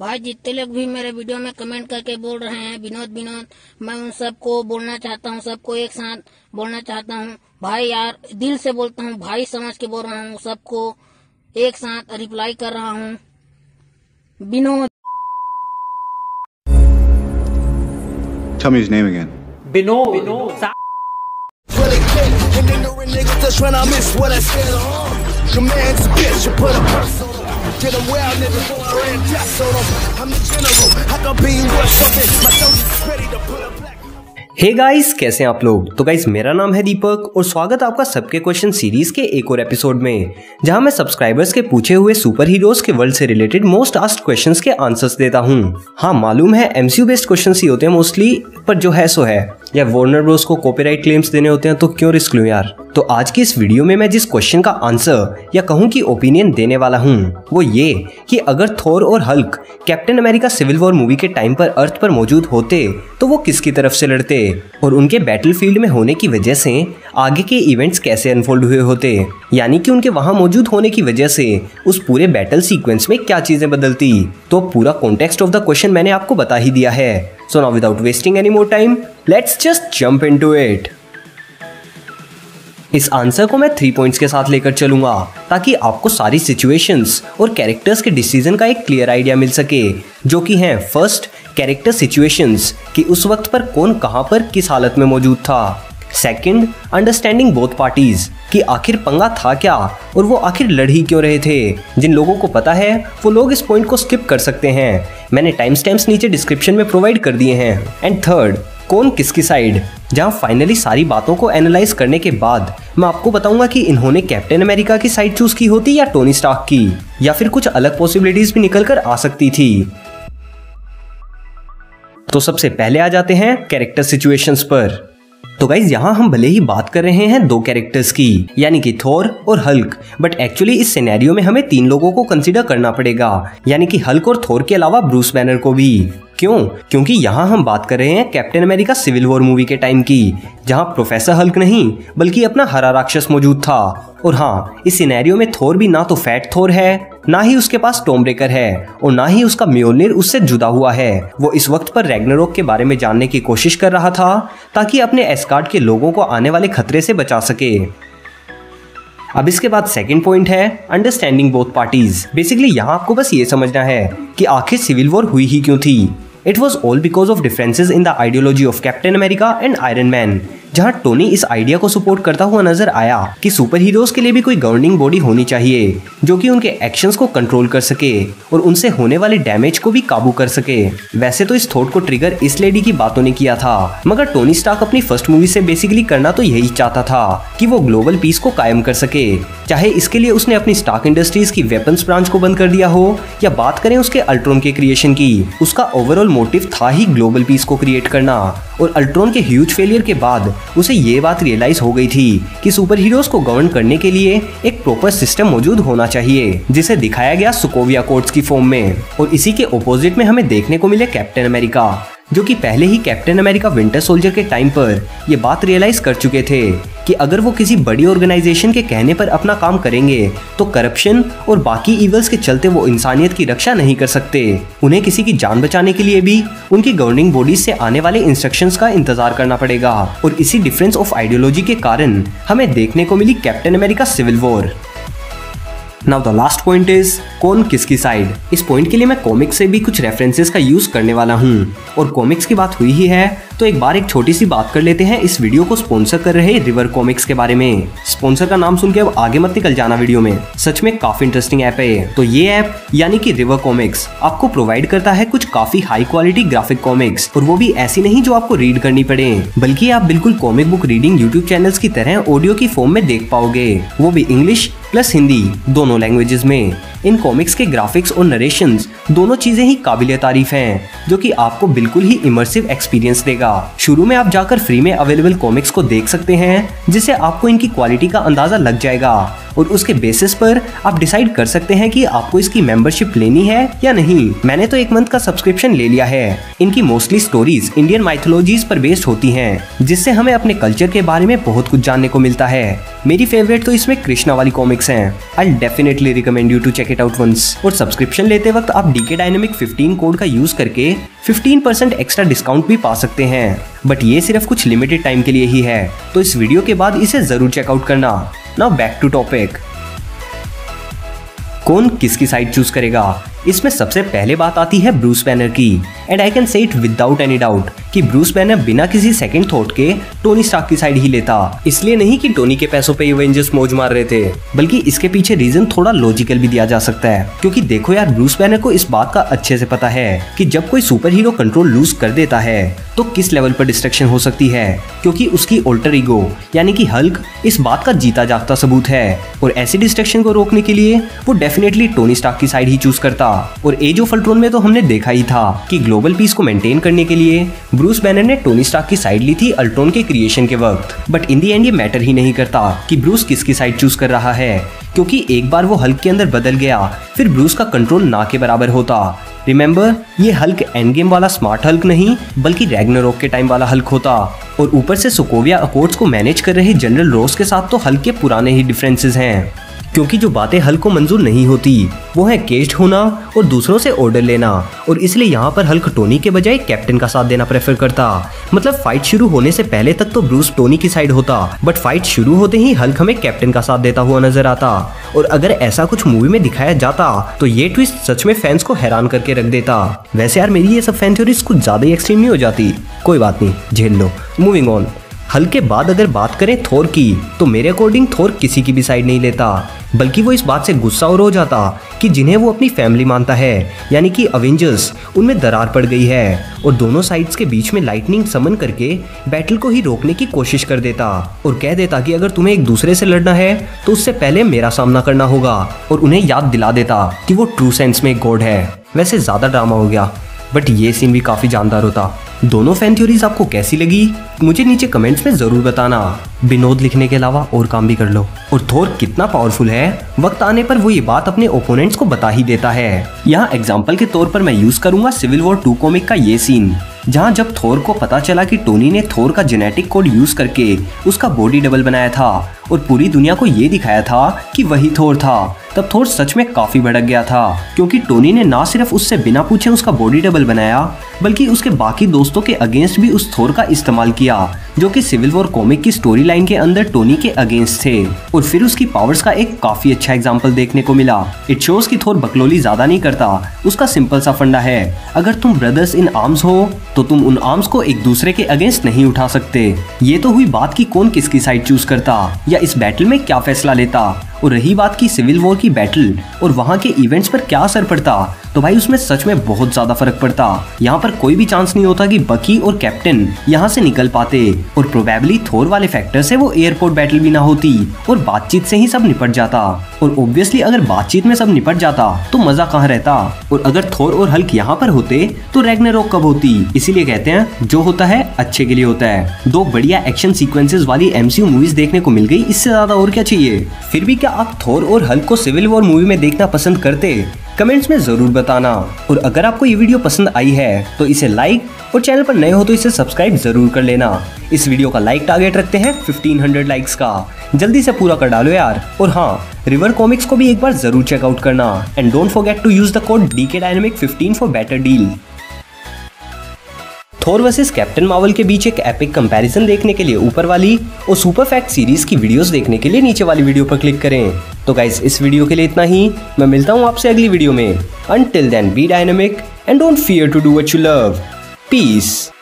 भाई जितने लोग भी मेरे वीडियो में कमेंट करके बोल रहे हैं विनोद, मैं उन सबको बोलना चाहता हूँ, सबको एक साथ बोलना चाहता हूँ भाई, यार दिल से बोलता हूँ भाई, समझ के बोल रहा हूँ, सबको एक साथ रिप्लाई कर रहा हूँ। Vinod Tell me his name again. Bino. Get a wild nigga for a red dress on them. I'm the general. I can be worth something. My soldier's ready to put a black. Hey guys, कैसे हैं आप लोग? तो guys मेरा नाम है दीपक और स्वागत आपका सबके क्वेश्चन सीरीज के एक और एपिसोड में, जहां मैं सब्सक्राइबर्स के पूछे हुए सुपर हीरोज के वर्ल्ड से रिलेटेड मोस्ट आस्क्ड क्वेश्चंस के आंसर्स देता हूं। हाँ मालूम है एमसीयू बेस्ड क्वेश्चंस ही होते हैं मोस्टली, पर जो है सो है, या वार्नर ब्रोस को कॉपीराइट क्लेम्स देने होते हैं तो क्यों रिस्क लूं यार। तो आज की इस वीडियो में मैं जिस क्वेश्चन का आंसर या कहूं कि ओपिनियन देने वाला हूं वो ये कि अगर थोर और Hulk Captain America Civil War movie के टाइम पर अर्थ पर मौजूद होते तो वो किसकी तरफ से लड़ते और उनके बैटलफील्ड में होने की वजह से आगे के इवेंट्स कैसे अनफोल्ड हुए होते, यानी कि उनके वहां मौजूद होने की वजह से उस पूरे बैटल सीक्वेंस में क्या चीजें बदलती। तो पूरा कॉन्टेक्स्ट ऑफ द क्वेश्चन मैंने आपको बता ही दिया है। So now without wasting any more time, let's just jump into it. इस आंसर को मैं 3 पॉइंट्स के साथ लेकर चलूंगा ताकि आपको सारी सिचुएशंस और कैरेक्टर्स के डिसीजन का एक क्लियर आइडिया मिल सके, जो कि हैं फर्स्ट कैरेक्टर सिचुएशंस कि उस वक्त पर कौन कहां पर किस हालत में मौजूद था, सेकंड अंडरस्टैंडिंग बोथ पार्टीज कि आखिर पंगा था क्या और वो आखिर लड़ ही क्यों रहे थे। जिन लोगों को पता है वो लोग इस पॉइंट को स्किप कर सकते हैं, मैंने टाइम स्टैम्प्स नीचे डिस्क्रिप्शन में प्रोवाइड कर दिए हैं। एंड थर्ड कौन किसकी साइड, जहां फाइनली सारी बातों को एनालाइज करने के बाद मैं आपको बताऊंगा कि इन्होंने कैप्टन अमेरिका की साइड चूज की होती या टोनी स्टार्क की, या फिर कुछ अलग पॉसिबिलिटीज भी निकल कर आ सकती थी। तो सबसे पहले आ जाते हैं कैरेक्टर सिचुएशंस पर। तो गाइज यहाँ हम भले ही बात कर रहे हैं 2 कैरेक्टर्स की, यानी कि थोर और हल्क, बट एक्चुअली इस सिनेरियो में हमें 3 लोगों को कंसीडर करना पड़ेगा, यानी कि हल्क और थोर के अलावा ब्रूस बैनर को भी। क्यों? क्योंकि यहाँ हम बात कर रहे हैं Captain America Civil War movie के टाइम की, जहाँ प्रोफेसर हल्क नहीं बल्कि अपना हरा राक्षस मौजूद था। और हाँ, इस सिनेरियो में थोर भी ना तो फैट थोर है, ना ही उसके पास टॉम ब्रेकर है, और ना ही उसका म्योलनिर उससे जुदा हुआ है। वो इस वक्त पर रैग्नारोक के बारे में जानने की कोशिश कर रहा था ताकि अपने एस्कार्ड के लोगों को आने वाले खतरे से बचा सके। अब इसके बाद सेकंड पॉइंट है अंडरस्टैंडिंग बोथ पार्टीज। बेसिकली यहाँ आपको बस ये समझना है कि आखिर सिविल वॉर हुई ही क्यों थी। It was all because of differences in the ideology of Captain America and Iron Man, जहां टोनी इस आइडिया को सपोर्ट करता हुआ नजर आया कि सुपर हीरोज के लिए भी कोई गवर्निंग बॉडी होनी चाहिए जो कि उनके एक्शंस को कंट्रोल कर सके और उनसे होने वाले डैमेज को भी काबू कर सके। वैसे तो इस थॉट को ट्रिगर इस लेडी की बातों ने किया था, मगर टोनी स्टार्क अपनी फर्स्ट मूवी से बेसिकली करना तो यही चाहता था कि वो ग्लोबल पीस को कायम कर सके, चाहे इसके लिए उसने अपनी स्टार्क इंडस्ट्रीज की वेपन्स ब्रांच को बंद कर दिया हो, या बात करें उसके अल्ट्रॉन के क्रिएशन की, उसका ओवरऑल मोटिव था ही ग्लोबल पीस को क्रिएट करना। और अल्ट्रॉन के ह्यूज फेलियर के बाद उसे ये बात रियलाइज हो गई थी कि सुपर हीरोज को गवर्न करने के लिए एक प्रॉपर सिस्टम मौजूद होना चाहिए, जिसे दिखाया गया सोकोविया अकॉर्ड्स की फॉर्म में। और इसी के ऑपोजिट में हमें देखने को मिले कैप्टन अमेरिका, जो कि पहले ही कैप्टन अमेरिका विंटर सोल्जर के टाइम पर ये बात रियलाइज कर चुके थे कि अगर वो किसी बड़ी ऑर्गेनाइजेशन के कहने पर अपना काम करेंगे तो करप्शन और बाकी इवल्स के चलते वो इंसानियत की रक्षा नहीं कर सकते। उन्हें किसी की जान बचाने के लिए भी उनकी गवर्निंग बॉडीज से आने वाले इंस्ट्रक्शंस का इंतजार करना पड़ेगा, और इसी डिफरेंस ऑफ आइडियोलॉजी के कारण हमें देखने को मिली Captain America Civil War. Now the last point is कौन किसकी साइड। इस पॉइंट के लिए मैं कॉमिक्स से भी कुछ रेफरेंसेस का यूज करने वाला हूं, और कॉमिक्स की बात हुई ही है तो एक बार एक छोटी सी बात कर लेते हैं इस वीडियो को स्पॉन्सर कर रहे रिवर कॉमिक्स के बारे में। स्पॉन्सर का नाम सुनकर अब आगे मत निकल जाना वीडियो में, सच में काफी इंटरेस्टिंग ऐप है। तो ये ऐप यानी कि रिवर कॉमिक्स आपको प्रोवाइड करता है कुछ काफी हाई क्वालिटी ग्राफिक कॉमिक्स, और वो भी ऐसी नहीं जो आपको रीड करनी पड़े, बल्कि आप बिल्कुल comic book reading YouTube channels की तरह ऑडियो की फॉर्म में देख पाओगे, वो भी इंग्लिश प्लस हिंदी दोनों लैंग्वेजेस में। इन कॉमिक्स के ग्राफिक्स और नरेशंस दोनों चीजें ही काबिल-ए-तारीफ हैं, जो कि आपको बिल्कुल ही इमर्सिव एक्सपीरियंस देगा। शुरू में आप जाकर फ्री में अवेलेबल कॉमिक्स को देख सकते हैं, जिससे आपको इनकी क्वालिटी का अंदाजा लग जाएगा, और उसके बेसिस पर आप डिसाइड कर सकते हैं कि आपको इसकी मेंबरशिप लेनी है या नहीं। मैंने तो 1 मंथ का सब्सक्रिप्शन ले लिया है। इनकी मोस्टली स्टोरीज इंडियन माइथोलॉजीज पर बेस्ड होती हैं, जिससे हमें अपने कल्चर के बारे में बहुत कुछ जानने को मिलता है। मेरी फेवरेट तो इसमें कृष्णा वाली कॉमिक कॉमिक्स हैं। I definitely recommend you to check it out once. और सब्सक्रिप्शन लेते वक्त आप डीके डायनेमिक 15 कोड का यूज करके 15% एक्स्ट्रा डिस्काउंट भी पा सकते हैं, बट ये सिर्फ कुछ लिमिटेड टाइम के लिए ही है, तो इस वीडियो के बाद इसे जरूर चेकआउट करना। नाउ बैक टू टॉपिक, कौन किसकी साइड चूज करेगा। इसमें सबसे पहले बात आती है ब्रूस बैनर की, and I can say it without any doubt कि ब्रूस बैनर बिना किसी सेकंड थॉट के टोनी स्टार्क की साइड ही लेता। इसलिए नहीं कि टोनी के पैसों पे एवेंजर्स मौज मार रहे थे, बल्कि इसके पीछे रीजन थोड़ा लॉजिकल भी दिया जा सकता है, क्योंकि देखो यार ब्रूस बैनर को इस बात का अच्छे से पता है कि जब कोई सुपर हीरो कंट्रोल लूज कर देता है तो किस लेवल पर डिस्ट्रक्शन हो सकती है, क्योंकि उसकी ऑल्टर ईगो यानी कि हल्क इस बात का जीता जागता सबूत है, और ऐसी डिस्ट्रक्शन को रोकने के लिए वो डेफिनेटली टोनी स्टार्क की साइड ही चूज करता। और एज ऑफ अल्ट्रॉन में तो हमने देखा ही था कि ग्लोबल पीस को मेंटेन करने के लिए ब्रूस बैनर ने टोनी स्टार्क की साइड ली थी अल्ट्रॉन के क्रिएशन के वक्त, बट इन दी एंड ये मैटर ही नहीं करता कि ब्रूस किसकी साइड चूज कर रहा है, क्योंकि एक बार वो हल्क के अंदर बदल गया फिर ब्रूस का कंट्रोल ना के बराबर होता। रिमेंबर, ये हल्क एंडगेम वाला स्मार्ट हल्क नहीं बल्कि रैग्नारोक के टाइम वाला हल्क होता, और ऊपर से सोकोविया अकॉर्ड्स को मैनेज कर रहे जनरल रोस के साथ तो हल्क के पुराने ही डिफरेंसेस हैं, क्योंकि जो बातें हल्क को मंजूर नहीं होती वो है केज्ड होना और दूसरों से ऑर्डर लेना, और इसलिए यहाँ पर हल्क टोनी के बजाय कैप्टन का साथ देना प्रेफर करता। मतलब फाइट शुरू होने से पहले तक तो ब्रूस टोनी की साइड होता, बट फाइट शुरू होते ही हल्क हमें कैप्टन का साथ देता हुआ नजर आता, और अगर ऐसा कुछ मूवी में दिखाया जाता तो ये ट्विस्ट सच में फैंस को हैरान करके रख देता। वैसे यार मेरी ये सब फैन थ्योरीज कुछ ज्यादा ही एक्सट्रीम नहीं हो जाती, कोई बात नहीं, झेल लो। मूविंग ऑन, हल्क के बाद अगर बात करें थोर की, तो मेरे अकॉर्डिंग थोर किसी की भी साइड नहीं लेता, बल्कि वो इस बात से गुस्सा और हो जाता कि जिन्हें वो अपनी फैमिली मानता है यानी कि अवेंजर्स, उनमें दरार पड़ गई है, और दोनों साइड्स के बीच में लाइटनिंग समन करके बैटल को ही रोकने की कोशिश कर देता, और कह देता कि अगर तुम्हें एक दूसरे से लड़ना है तो उससे पहले मेरा सामना करना होगा, और उन्हें याद दिला देता कि वो ट्रू सेंस में एक गॉड है। वैसे ज़्यादा ड्रामा हो गया, बट ये सीन भी काफ़ी जानदार होता। दोनों फैन थ्योरीज आपको कैसी लगी मुझे नीचे कमेंट्स में ज़रूर बताना। विनोद लिखने के अलावा और काम भी कर लो। और थोर कितना पावरफुल है, वक्त आने पर वो ये बात अपने ओपोनेंट्स को बता ही देता है। यहाँ एग्जाम्पल के तौर पर मैं यूज़ करूँगा सिविल वॉर 2 कॉमिक का ये सीन, जहाँ जब थोर को पता चला कि टोनी ने थोर का जेनेटिक कोड यूज़ करके उसका बॉडी डबल बनाया था और पूरी दुनिया को ये दिखाया था कि वही थोर था, तब थोर सच में काफ़ी भड़क गया था, क्योंकि टोनी ने ना सिर्फ उससे बिना पूछे उसका बॉडी डबल बनाया बल्कि उसके बाकी दोस्तों के अगेंस्ट भी उस थोर का इस्तेमाल किया जो कि सिविल वॉर कॉमिक की स्टोरी लाइन के अंदर टोनी के अगेंस्ट थे, और फिर उसकी पावर्स का एक काफ़ी अच्छा एग्जाम्पल देखने को मिला। इट शोज कि थोर बकलोली ज़्यादा नहीं करता, उसका सिंपल सा फंडा है, अगर तुम ब्रदर्स इन आर्म्स हो तो तुम उन आर्म्स को एक दूसरे के अगेंस्ट नहीं उठा सकते। ये तो हुई बात कि कौन किसकी साइड चूज करता या इस बैटल में क्या फैसला लेता, और रही बात की सिविल वॉर की बैटल और वहाँ के इवेंट्स पर क्या असर पड़ता, तो भाई उसमें सच में बहुत ज्यादा फर्क पड़ता। यहाँ पर कोई भी चांस नहीं होता कि बकी और कैप्टन यहाँ से निकल पाते, और प्रोबेबली थोर वाले फैक्टर से वो एयरपोर्ट बैटल भी ना होती और बातचीत से ही सब निपट जाता, और ऑब्वियसली अगर बातचीत में सब निपट जाता तो मजा कहाँ रहता, और अगर थोर और हल्क यहाँ पर होते तो रैग्नारोक कब होती। इसीलिए कहते हैं जो होता है अच्छे के लिए होता है। दो बढ़िया एक्शन सीक्वेंसेस वाली एमसीयू मूवीज देखने को मिल गई, इससे ज्यादा और क्या चाहिए। फिर भी क्या आप थोर और हल्क को सिविल वॉर मूवी में देखना पसंद करते, कमेंट्स में जरूर बताना। और अगर आपको ये वीडियो पसंद आई है तो इसे लाइक, और चैनल पर नए हो तो इसे सब्सक्राइब जरूर कर लेना। इस वीडियो का लाइक टारगेट रखते हैं 1500 लाइक्स का, जल्दी से पूरा कर डालो यार। और हाँ, रिवर कॉमिक्स को भी एक बार जरूर चेकआउट करना, and don't forget to use the code DK dynamic 15 for better deal. Thor versus Captain Marvel के बीच एक एपिक कंपैरिजन देखने के लिए ऊपर वाली और सुपर फैक्ट सीरीज की वीडियोस देखने के लिए नीचे वाली वीडियो पर क्लिक करें। तो गाइस इस वीडियो के लिए इतना ही, मैं मिलता हूँ आपसे अगली वीडियो में। Until then be dynamic and Don't fear to do what you love. Peace.